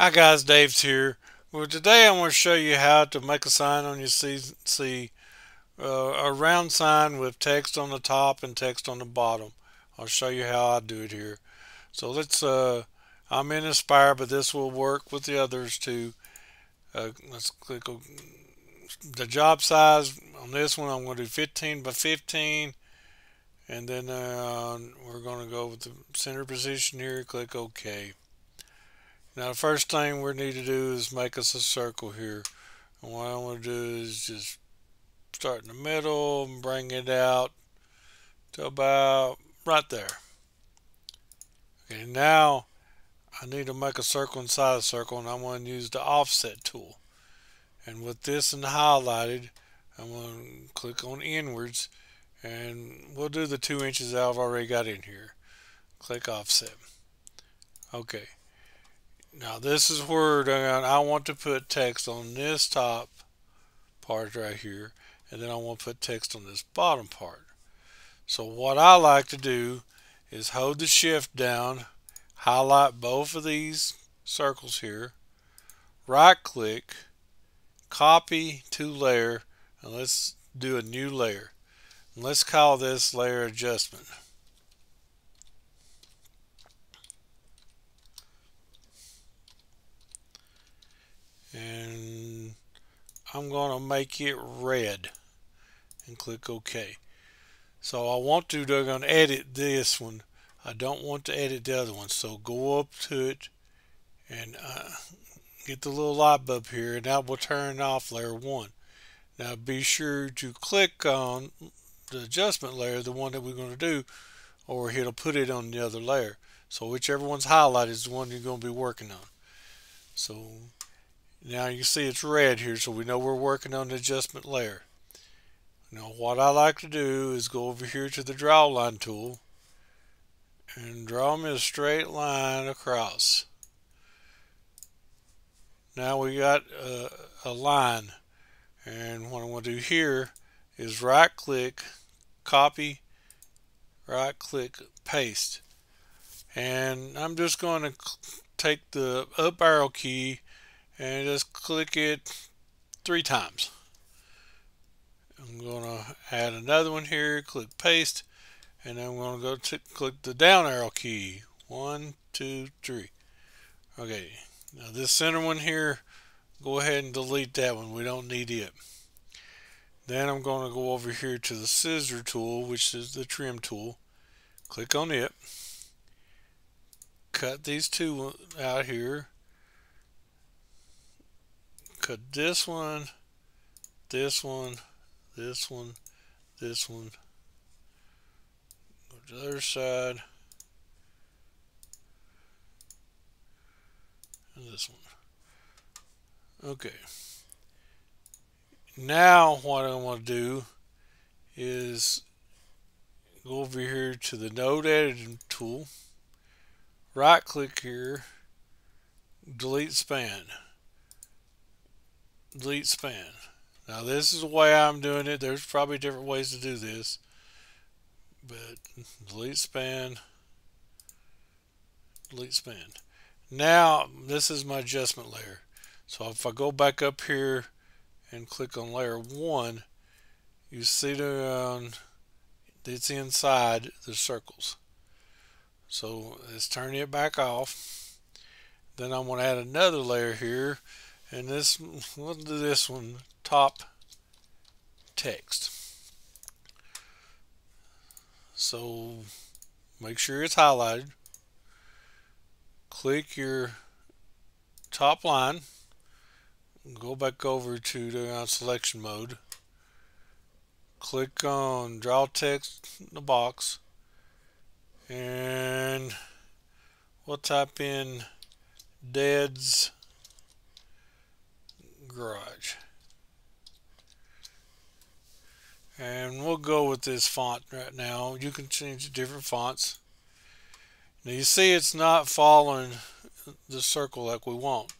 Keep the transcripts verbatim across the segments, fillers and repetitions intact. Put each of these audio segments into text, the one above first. Hi guys, Dave's here. Well, today I'm going to show you how to make a sign on your C N C, uh, a round sign with text on the top and text on the bottom. I'll show you how I do it here. So let's, uh, I'm in Aspire, but this will work with the others too. Uh, let's click on the job size. On this one I'm going to do fifteen by fifteen, and then uh, we're going to go with the center position here, click OK. Now the first thing we need to do is make us a circle here. And what I want to do is just start in the middle and bring it out to about right there. Okay, now I need to make a circle inside a circle, and I'm going to use the offset tool. And with this and highlighted, I'm going to click on inwards, and we'll do the two inches that I've already got in here. Click offset. Okay. Now this is where I want to put text on this top part right here, and then I want to put text on this bottom part. So what I like to do is hold the shift down, highlight both of these circles here, right click, copy to layer, and let's do a new layer. And let's call this layer adjustment. And I'm going to make it red and click OK. So I want to they're going to edit this one. I don't want to edit the other one, so go up to it and uh, get the little light bulb here, and that will turn off layer one. Now be sure to click on the adjustment layer, the one that we're going to do, or it'll put it on the other layer. So whichever one's highlighted is the one you're going to be working on. So now you see it's red here, so we know we're working on the adjustment layer. Now what I like to do is go over here to the draw line tool and draw me a straight line across. Now we got a, a line, and what I'm going to do here is right click, copy, right click, paste. And I'm just going to take the up arrow key and just click it three times. I'm going to add another one here, click paste, and then I'm going to go to click the down arrow key. One, two, three. Okay, now this center one here, go ahead and delete that one. We don't need it. Then I'm going to go over here to the scissor tool, which is the trim tool. Click on it. Cut these two out here. Cut this one, this one, this one, this one. Go to the other side. And this one. Okay. Now what I want to do is go over here to the node editing tool. Right click here. Delete span. Delete span. Now this is the way I'm doing it. There's probably different ways to do this, but delete span, delete span. Now this is my adjustment layer. So if I go back up here and click on layer one, you see the um, it's inside the circles. So let's turn it back off. Then I'm going to add another layer here. And this, we'll do this one, top text. So make sure it's highlighted. Click your top line. Go back over to the selection mode. Click on draw text in the box. And we'll type in Dad's Garage, and we'll go with this font right now. You can change the different fonts. Now you see it's not following the circle like we want,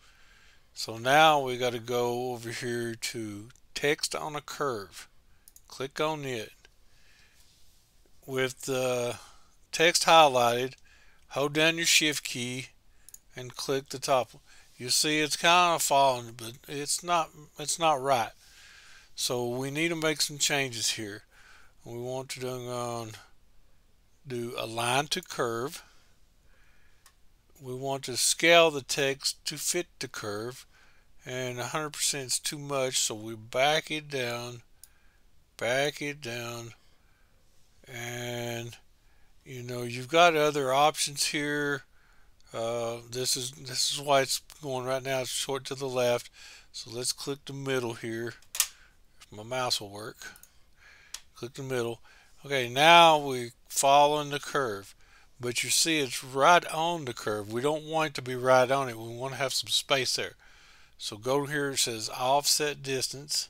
so now we got to go over here to text on a curve. Click on it with the text highlighted, hold down your shift key and click the top. You see it's kind of falling, but it's not it's not right. So we need to make some changes here. We want to um, do align to curve. We want to scale the text to fit the curve, and one hundred percent is too much, so we back it down, back it down, and you know you've got other options here. Uh, this is this is why it's going right now. It's short to the left, so let's click the middle here. If my mouse will work, click the middle. Okay, now we're following the curve, but you see it's right on the curve. We don't want it to be right on it. We want to have some space there. So go here. It says offset distance,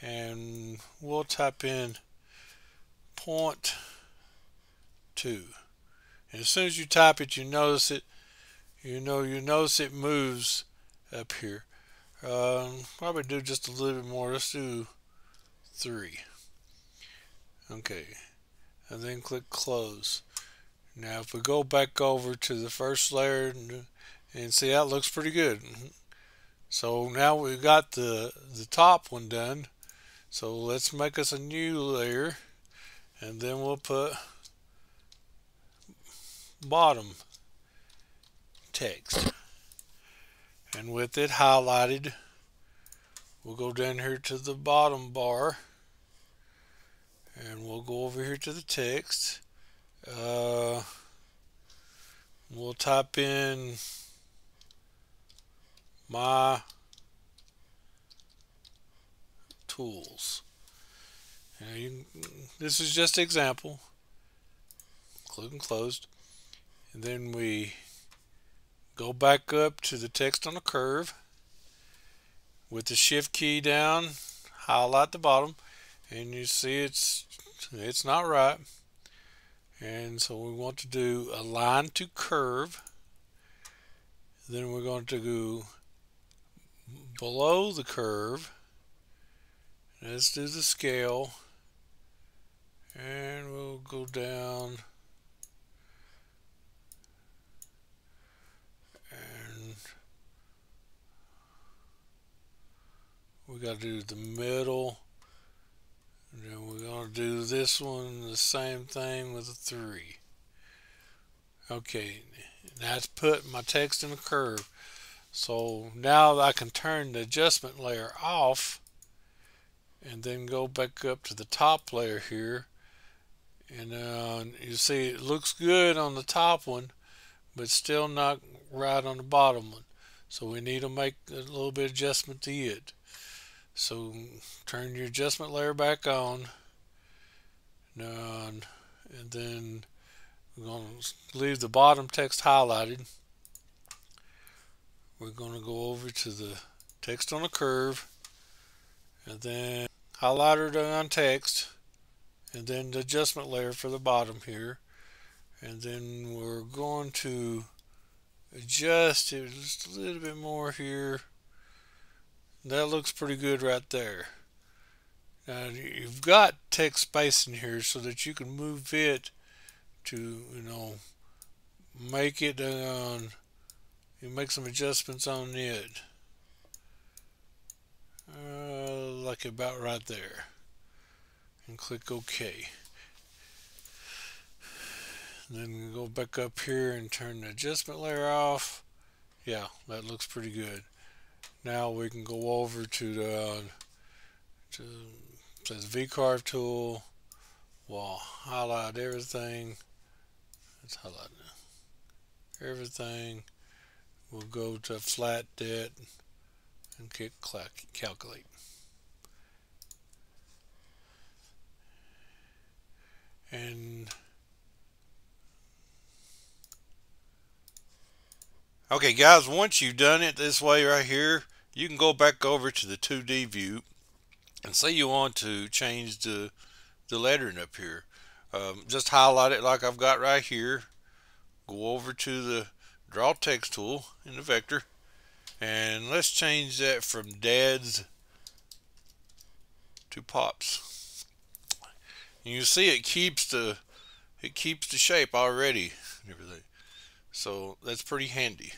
and we'll type in point two. And as soon as you type it, you notice it. You know, you notice it moves up here. Um, probably do just a little bit more. Let's do three. Okay, and then click close. Now, if we go back over to the first layer and, and see, that looks pretty good. So now we've got the the top one done. So let's make us a new layer, and then we'll put bottom text, and with it highlighted, we'll go down here to the bottom bar, and we'll go over here to the text. Uh, we'll type in my tools. Now you can, this is just example. Click and closed. And then we go back up to the text on the curve with the shift key down, highlight the bottom, and you see it's it's not right. And so we want to do align to curve. Then we're going to go below the curve. Let's do the scale, and we'll go down. We got to do the middle, and then we're going to do this one the same thing with a three. Okay, that's put my text in a curve. So now I can turn the adjustment layer off and then go back up to the top layer here, and uh, you see it looks good on the top one but still not right on the bottom one. So we need to make a little bit of adjustment to it. So turn your adjustment layer back on, and then we're going to leave the bottom text highlighted. We're going to go over to the text on the curve, and then highlighter on text, and then the adjustment layer for the bottom here, and then we're going to adjust it just a little bit more here. That looks pretty good right there. Now you've got text spacing here so that you can move it to, you know, make it on, you make some adjustments on it. Uh, like about right there. And click OK. And then go back up here and turn the adjustment layer off. Yeah, that looks pretty good. Now we can go over to the to says V carve tool. We'll highlight everything. Let's highlight everything. We'll go to flat depth and click calculate. And okay, guys, once you've done it this way right here, you can go back over to the two D view and say you want to change the, the lettering up here. Um, just highlight it like I've got right here. Go over to the draw text tool in the vector, and let's change that from dads to pops. And you see it keeps the it keeps the shape already and everything. So that's pretty handy.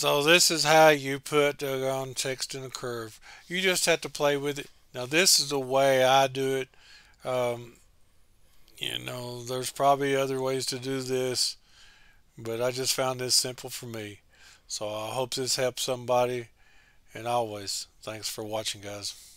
So this is how you put doggone text in a curve. You just have to play with it. Now this is the way I do it. Um, you know, there's probably other ways to do this, but I just found this simple for me. So I hope this helps somebody. And always, thanks for watching, guys.